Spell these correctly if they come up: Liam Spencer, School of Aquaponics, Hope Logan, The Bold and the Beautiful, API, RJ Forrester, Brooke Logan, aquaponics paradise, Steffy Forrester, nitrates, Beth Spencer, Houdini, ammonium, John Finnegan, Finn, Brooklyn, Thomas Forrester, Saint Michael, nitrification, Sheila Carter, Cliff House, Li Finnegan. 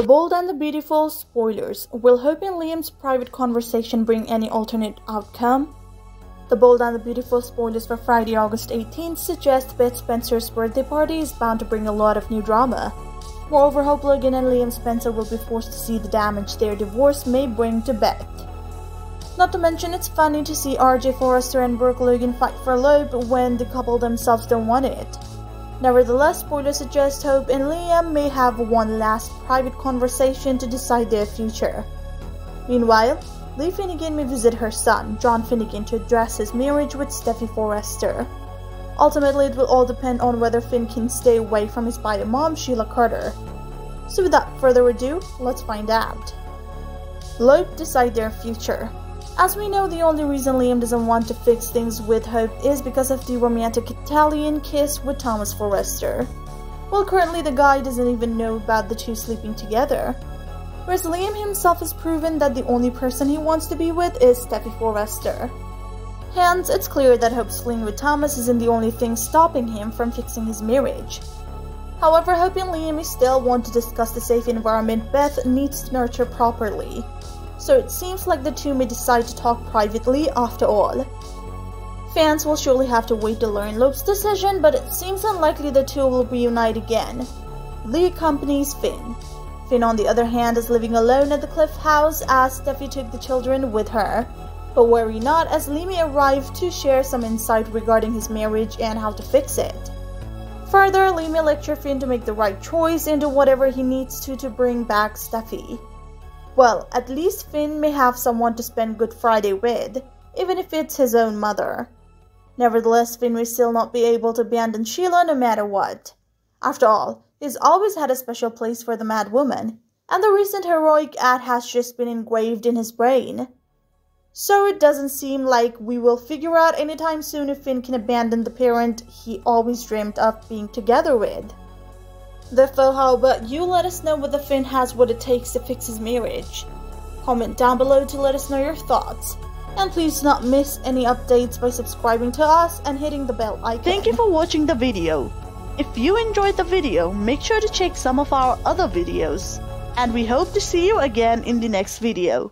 The Bold and the Beautiful spoilers. Will Hope and Liam's private conversation bring any alternate outcome? The Bold and the Beautiful spoilers for Friday, August 18th suggest Beth Spencer's birthday party is bound to bring a lot of new drama. Moreover, Hope Logan and Liam Spencer will be forced to see the damage their divorce may bring to Beth. Not to mention, it's funny to see RJ Forrester and Brooke Logan fight for Hope when the couple themselves don't want it. Nevertheless, spoilers suggest Hope and Liam may have one last private conversation to decide their future. Meanwhile, Li Finnegan may visit her son, John Finnegan, to address his marriage with Steffy Forrester. Ultimately, it will all depend on whether Finn can stay away from his bio mom, Sheila Carter. So without further ado, let's find out. Hope decide their future. As we know, the only reason Liam doesn't want to fix things with Hope is because of the romantic Italian kiss with Thomas Forrester. Well, currently the guy doesn't even know about the two sleeping together. Whereas Liam himself has proven that the only person he wants to be with is Steffy Forrester. Hence, it's clear that Hope's fling with Thomas isn't the only thing stopping him from fixing his marriage. However, Hope and Liam still want to discuss the safe environment Beth needs to nurture properly. So it seems like the two may decide to talk privately after all. Fans will surely have to wait to learn Hope's decision, but it seems unlikely the two will reunite again. Li accompanies Finn. Finn, on the other hand, is living alone at the Cliff House as Steffy took the children with her. But worry not, as Li may arrive to share some insight regarding his marriage and how to fix it. Further, Li may lecture Finn to make the right choice and do whatever he needs to bring back Steffy. Well, at least Finn may have someone to spend Good Friday with, even if it's his own mother. Nevertheless, Finn may still not be able to abandon Sheila no matter what. After all, he's always had a special place for the mad woman, and the recent heroic act has just been engraved in his brain. So it doesn't seem like we will figure out anytime soon if Finn can abandon the parent he always dreamed of being together with. Therefore, how about you let us know whether Finn has what it takes to fix his marriage? Comment down below to let us know your thoughts. And please do not miss any updates by subscribing to us and hitting the bell icon. Thank you for watching the video. If you enjoyed the video, make sure to check some of our other videos, and we hope to see you again in the next video.